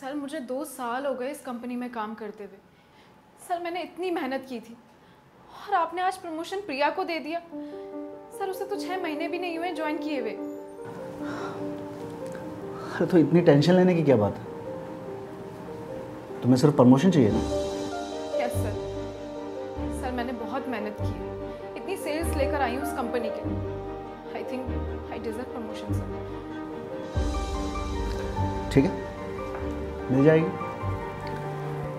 Sir मुझे 2 साल हो गए इस कंपनी में काम करते हुए। सर मैंने इतनी मेहनत की थी और आपने आज प्रमोशन प्रिया को दे दिया। सर उसे तो 6 महीने भी नहीं हुए ज्वाइन किए हुए। अरे तो इतनी टेंशन लेने की क्या बात है, तुम्हें सिर्फ प्रमोशन चाहिए ना। यस सर, सर मैंने बहुत मेहनत की है, इतनी सेल्स लेकर आई हूँ उस कंपनी के। I think I deserve promotion sir. ठीक है मिल जाएगी,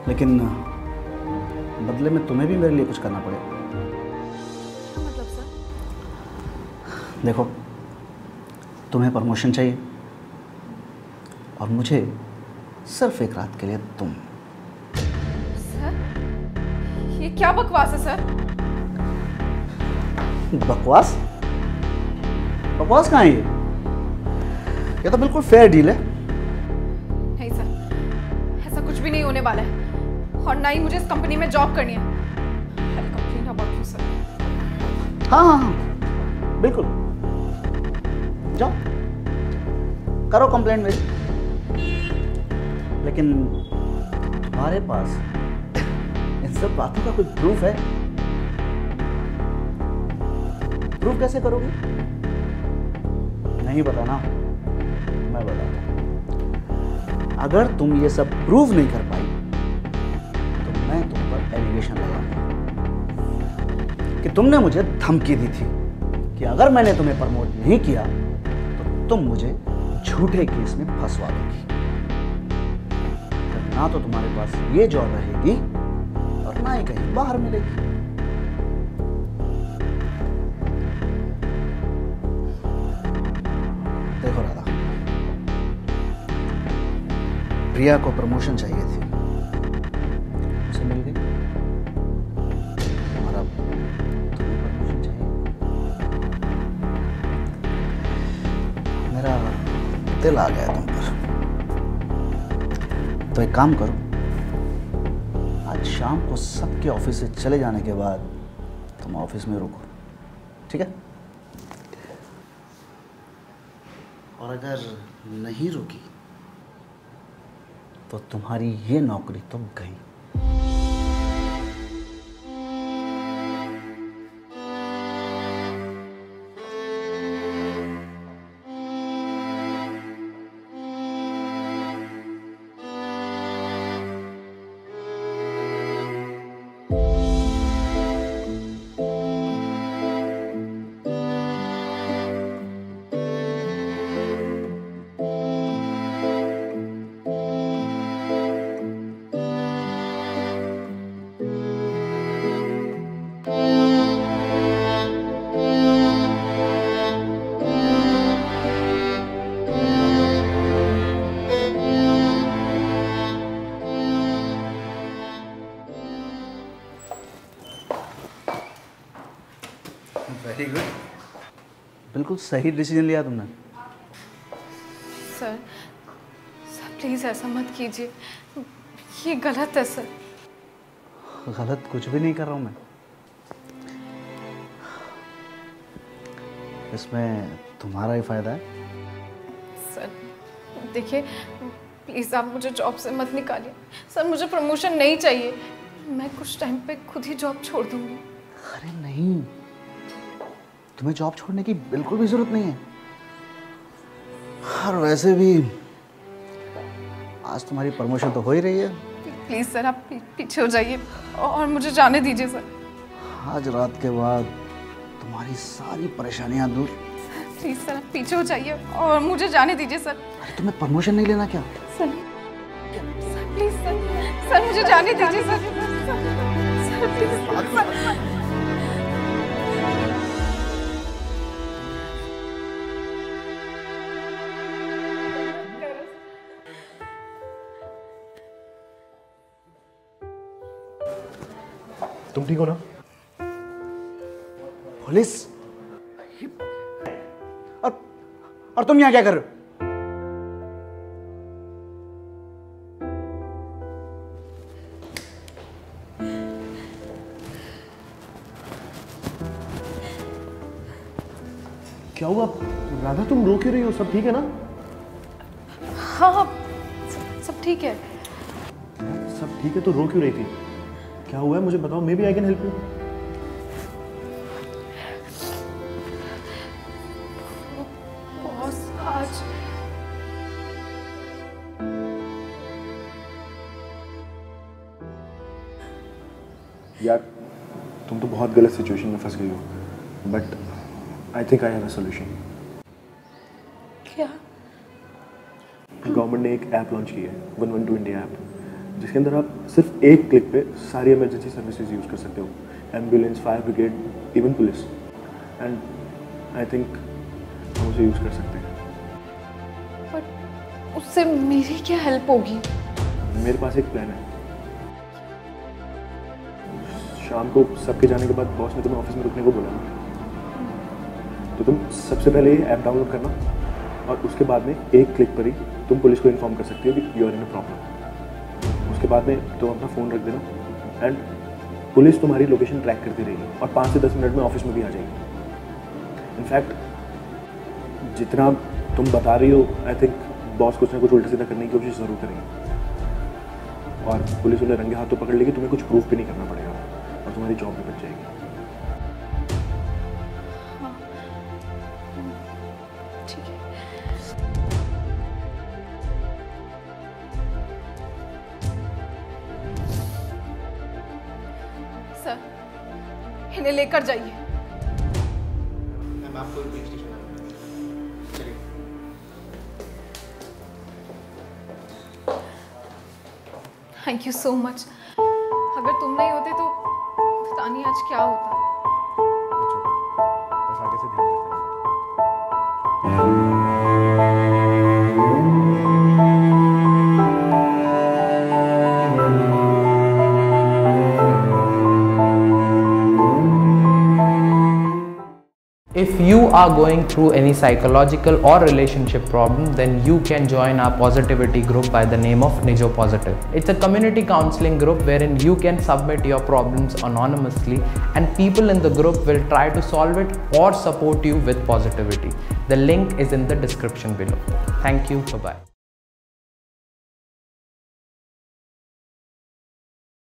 लेकिन बदले में तुम्हें भी मेरे लिए कुछ करना पड़ेगा। क्या मतलब सर? देखो तुम्हें प्रमोशन चाहिए और मुझे सिर्फ एक रात के लिए तुम। सर ये क्या बकवास है सर? बकवास बकवास कहाँ है ये तो बिल्कुल फेयर डील है। नहीं सर ऐसा कुछ भी नहीं होने वाला है और ना ही मुझे इस कंपनी में जॉब करनी है। I'll complain about you, sir. हाँ हाँ हाँ बिल्कुल जाओ करो कंप्लेंट मेरी, लेकिन तुम्हारे पास इन सब बातों का कोई प्रूफ है? प्रूफ कैसे करोगे? नहीं बताना, मैं बताता। अगर तुम ये सब प्रूफ नहीं कर पाई तो मैं तुम पर एलिगेशन लगाऊंगा कि तुमने मुझे धमकी दी थी कि अगर मैंने तुम्हें प्रमोट नहीं किया तो तुम मुझे झूठे केस में फंसवा दोगी। ना तो तुम्हारे पास ये जॉब रहेगी और ना ही कहीं बाहर मिलेगी। देखो राधा, प्रिया को प्रमोशन चाहिए थी, उसे मिल गई और अब तुम्हें प्रमोशन चाहिए। मेरा दिल आ गया तुम पर, तो एक काम करो आज शाम को सबके ऑफिस से चले जाने के बाद तुम ऑफिस में रुको, ठीक है? और अगर नहीं रुकी तो तुम्हारी ये नौकरी तो गई। वेरी गुड, बिल्कुल सही डिसीजन लिया तुमने। सर सर प्लीज़ ऐसा मत कीजिए, ये गलत है सर। गलत कुछ भी नहीं कर रहा हूँ मैं, इसमें तुम्हारा ही फायदा है। सर देखिए प्लीज़ आप मुझे जॉब से मत निकालिए। सर मुझे प्रमोशन नहीं चाहिए, मैं कुछ टाइम पे खुद ही जॉब छोड़ दूँगी। अरे नहीं, तुम्हें जॉब छोड़ने की बिल्कुल भी जरूरत नहीं है और वैसे भी आज तुम्हारी प्रमोशन तो हो ही रही है। प्लीज सर आप पीछे हो जाइए और मुझे जाने दीजिए सर। आज रात के बाद तुम्हारी सारी परेशानियां दूर। प्लीज सर आप पीछे हो जाइए और मुझे जाने दीजिए सर। अरे तुम्हें प्रमोशन नहीं लेना क्या? सर प्लीज सर मुझे जाने दीजिए सर। तुम ठीक हो ना? पुलिस और तुम यहाँ क्या कर रहे हो? क्या हुआ राधा, तुम रो क्यों रही हो? सब ठीक है ना? हाँ सब ठीक है। सब ठीक है तो रो क्यों रही थी? क्या हुआ है मुझे बताओ, maybe I can help you. यार तुम तो बहुत गलत सिचुएशन में फंस गई हो, but I think I have a solution. क्या? गवर्नमेंट ने एक ऐप लॉन्च की है, 112 इंडिया ऐप, जिसके अंदर आप सिर्फ एक क्लिक पे सारी इमरजेंसी सर्विसेज यूज़ कर सकते हो, ambulance, fire brigade, even police, and I think हम उसे यूज़ कर सकते हैं। बट उससे मेरी क्या हेल्प होगी? मेरे पास एक प्लान है। शाम को सबके जाने के बाद बॉस ने तुम्हें ऑफिस में रुकने को बोला, तो तुम सबसे पहले ये ऐप डाउनलोड करना और उसके बाद में एक क्लिक पर ही तुम पुलिस को इन्फॉर्म कर सकती हो कि you are in a problem. उसके बाद में तुम अपना फ़ोन रख देना एंड पुलिस तुम्हारी लोकेशन ट्रैक करती रहेगी और 5 से 10 मिनट में ऑफिस में भी आ जाएगी। इनफैक्ट जितना तुम बता रही हो, आई थिंक बॉस कुछ ना कुछ उल्टा सीधा करने की कोशिश ज़रूर करेगी और पुलिस उन्हें रंगे हाथों पकड़ लेगी। तुम्हें कुछ प्रूफ भी नहीं करना पड़ेगा, तुम्हारी जॉब भी बच जाएगी। हाँ। ठीक है। सर, इन्हें लेकर जाइए। आपको थैंक यू सो मच। अगर तुम नहीं होते तो तानी आज क्या होता? बस आगे से ध्यान रखना। If you are going through any psychological or relationship problem, then you can join our positivity group by the name of Nijo Positive. It's a community counseling group wherein you can submit your problems anonymously and people in the group will try to solve it or support you with positivity. The link is in the description below. Thank you. Bye-bye.